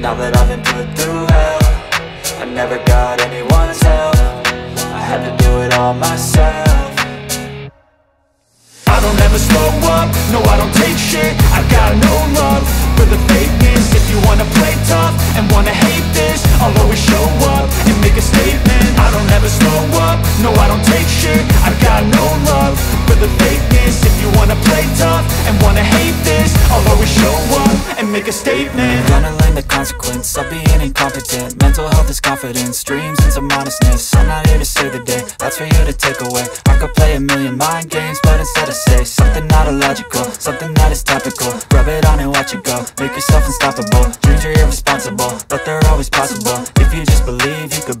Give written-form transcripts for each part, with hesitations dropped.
Now that I've been put through hell, I never got anyone's help. I had to do it all myself. I don't ever slow up, no I don't take shit. I got no love for the fakeness. If you wanna play tough and wanna hate this, I'll always show up and make a statement. I don't ever slow up, no I don't take shit. I got no love for the fakeness. If you wanna play tough and wanna hate this, I'll always show up and make a statement. The consequence of being incompetent. Mental health is confidence, dreams and some modestness. I'm not here to save the day, that's for you to take away. I could play a million mind games, but instead I say something not illogical, something that is topical. Rub it on and watch it go, make yourself unstoppable. Dreams are irresponsible, but they're always possible. If you just believe, you could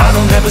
I don't ever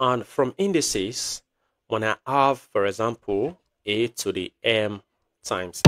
And from indices, when I have, for example, a to the m times,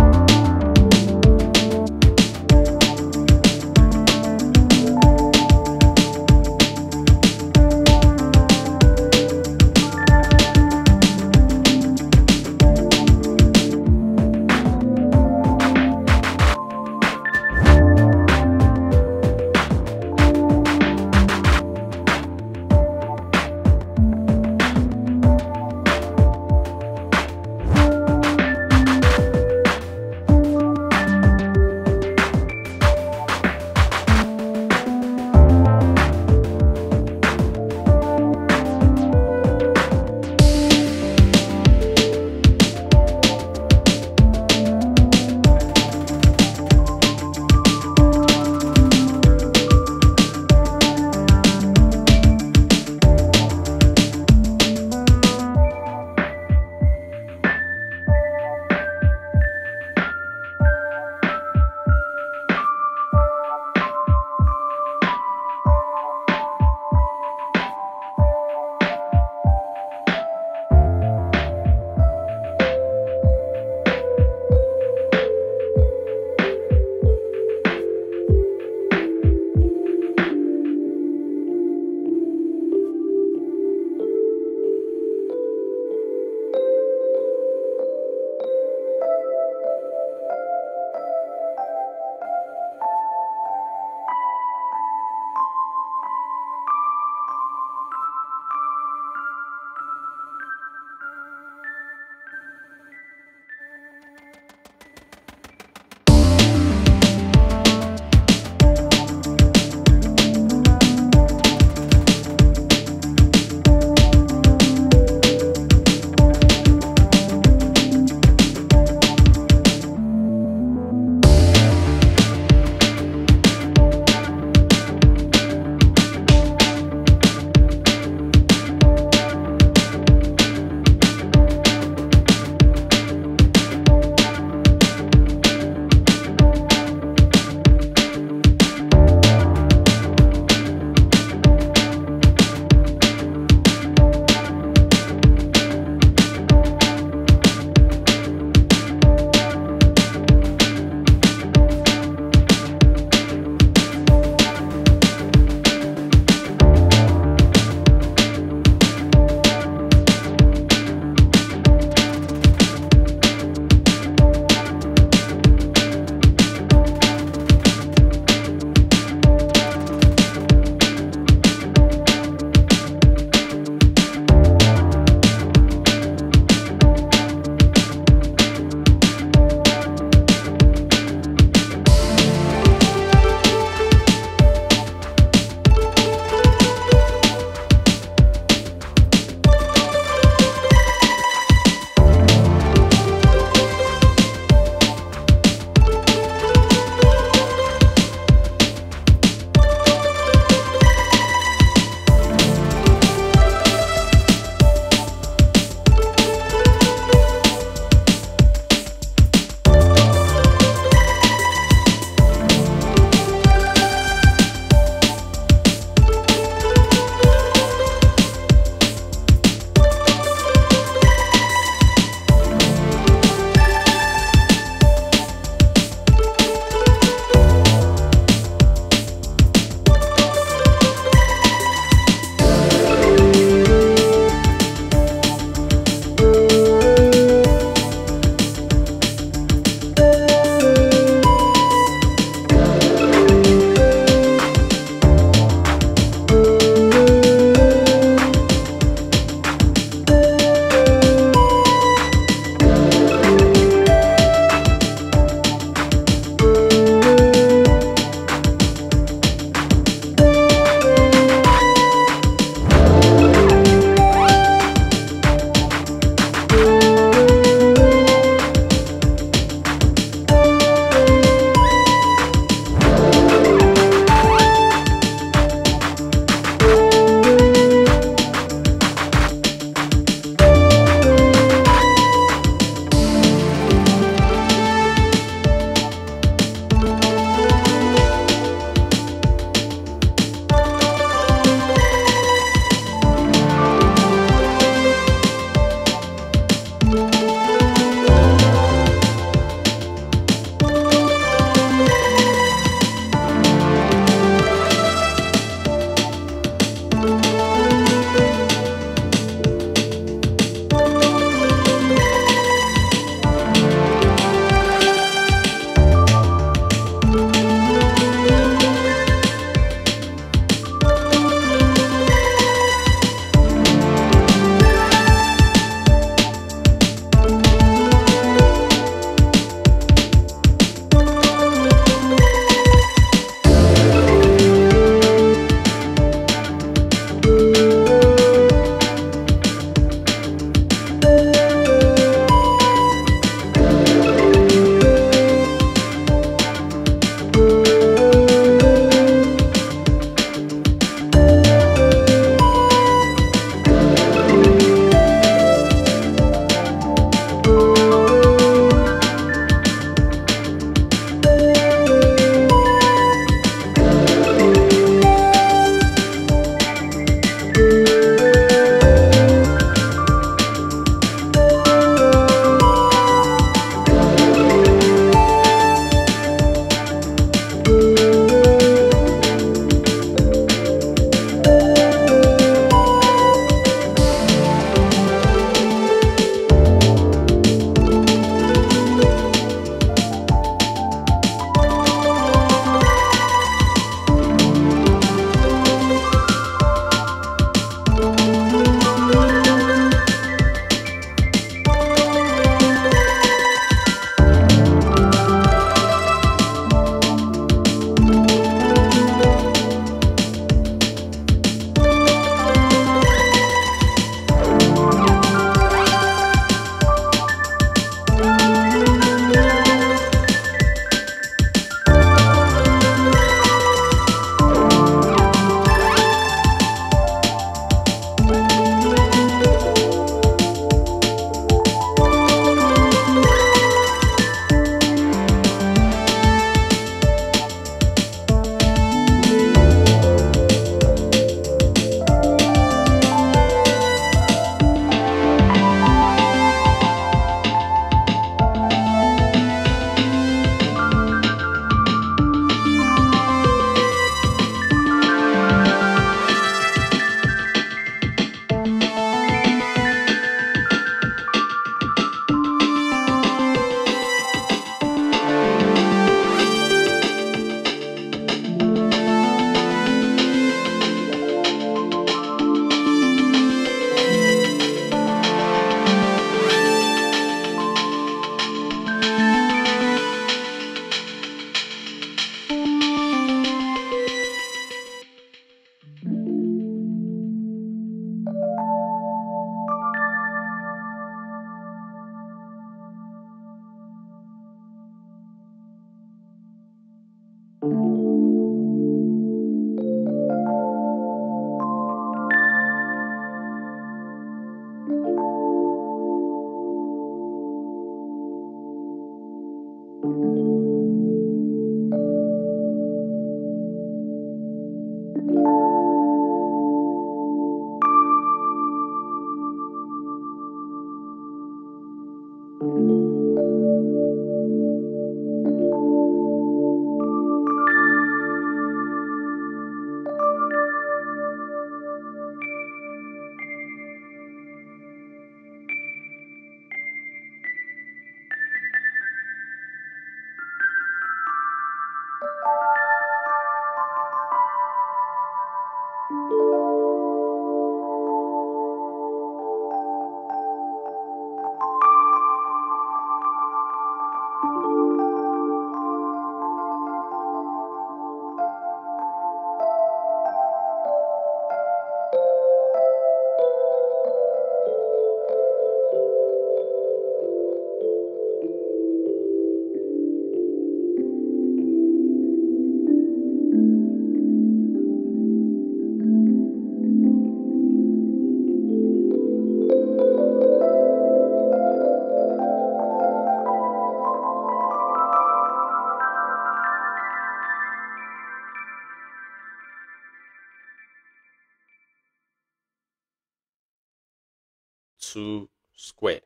2 squared.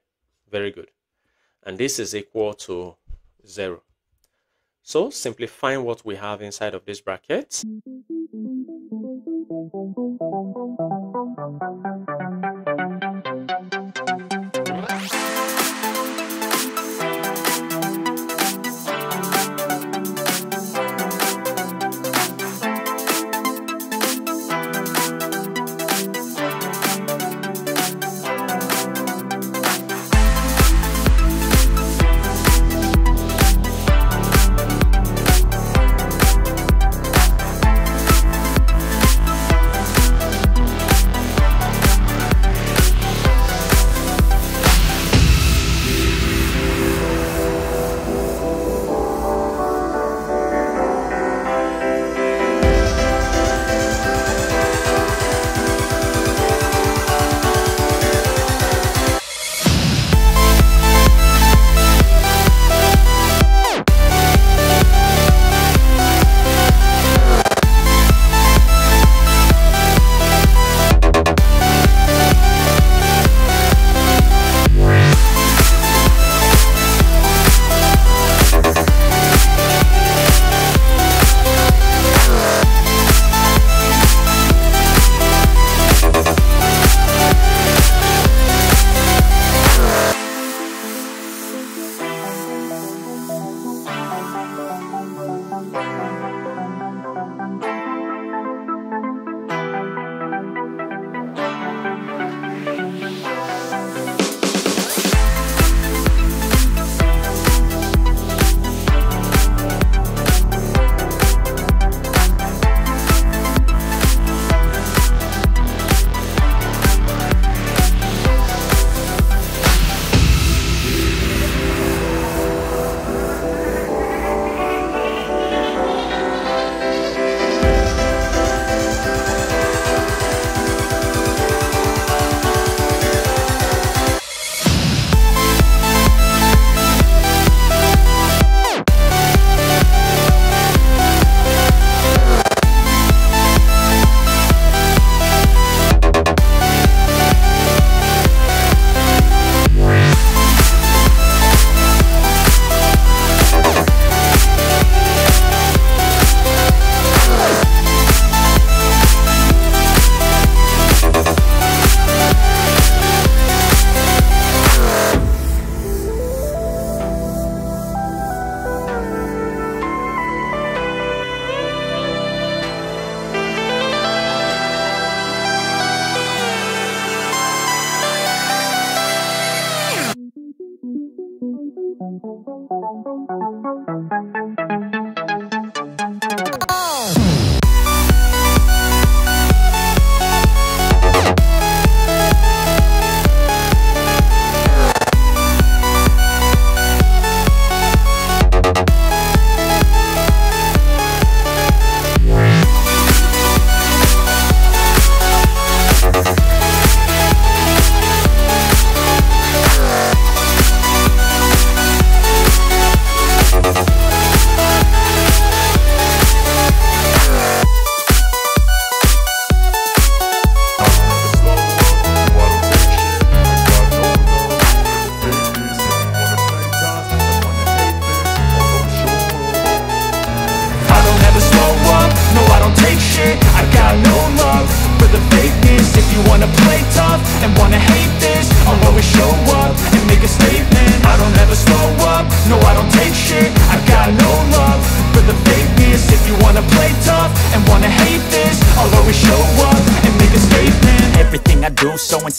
Very good. And this is equal to 0. So simplifying what we have inside of this bracket. No, I don't take shit. I got no love for the fakeness. show up and make a statement. Everything I do, so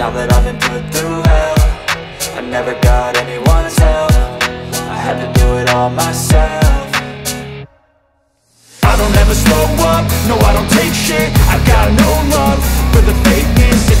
Now that I've been put through hell, I never got anyone's help. I had to do it all myself. I don't ever slow up, no I don't take shit. I've got no love for the fakeness. If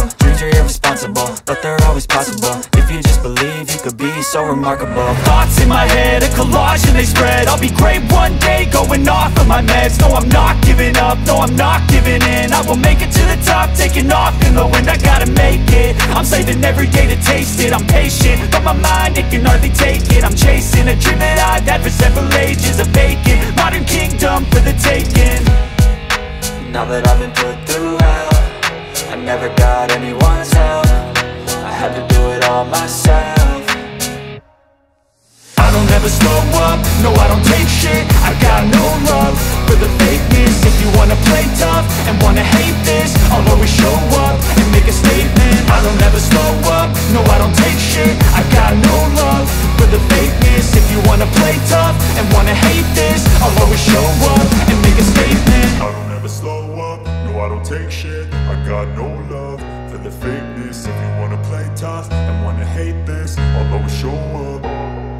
Dreams are irresponsible, but they're always possible. If you just believe, you could be so remarkable. Thoughts in my head, a collage and they spread. I'll be great one day, going off of my meds. No, I'm not giving up, no I'm not giving in. I will make it to the top, taking off in the wind. I gotta make it, I'm saving every day to taste it. I'm patient, but my mind, it can hardly take it. I'm chasing a dream that I've had for several ages, a vacant modern kingdom for the taking. Now that I've been put through hell, I never got anyone's help. I had to do it all myself. I don't ever slow up, no I don't take shit. I've got no love for the fakeness. If you wanna play tough and wanna hate this, I'll always show up and make a statement. I don't ever slow up, no I don't take shit. I've got no love for the fakeness. If you wanna play tough and wanna hate this, I'll always show up and make a statement. I don't ever slow up, no I don't take shit. I got no love for the fakeness. If you wanna play tough and wanna hate this, I'll always show up.